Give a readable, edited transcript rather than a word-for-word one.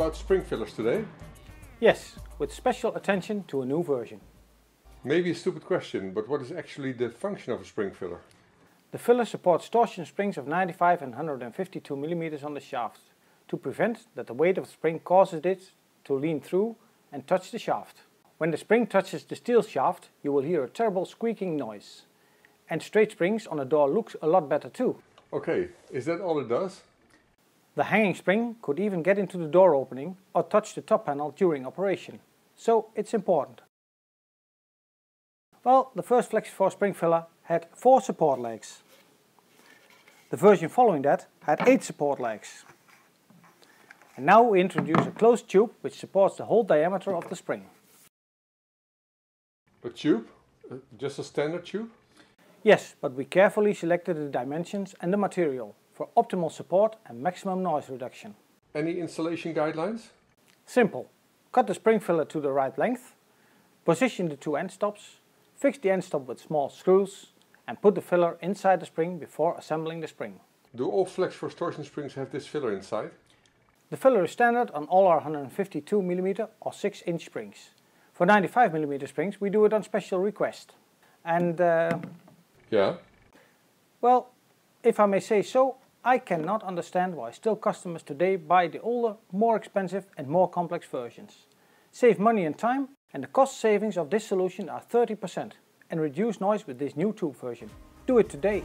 about spring fillers today? Yes, with special attention to a new version. Maybe a stupid question, but what is actually the function of a spring filler? The filler supports torsion springs of 95 and 152 mm on the shaft to prevent that the weight of the spring causes it to lean through and touch the shaft. When the spring touches the steel shaft, you will hear a terrible squeaking noise. And straight springs on a door looks a lot better too. Okay, is that all it does? The hanging spring could even get into the door opening or touch the top panel during operation, so it's important. Well, the first FlexiForce spring filler had 4 support legs. The version following that had 8 support legs. And now we introduce a closed tube which supports the whole diameter of the spring. A tube? Just a standard tube? Yes, but we carefully selected the dimensions and the material for optimal support and maximum noise reduction. Any installation guidelines? Simple. Cut the spring filler to the right length, position the 2 end stops, fix the end stop with small screws and put the filler inside the spring before assembling the spring. Do all FlexiForce torsion springs have this filler inside? The filler is standard on all our 152 mm or 6-inch springs. For 95 mm springs we do it on special request. And yeah? Well, if I may say so, I cannot understand why still customers today buy the older, more expensive and more complex versions. Save money and time, and the cost savings of this solution are 30% and reduce noise with this new tube version. Do it today!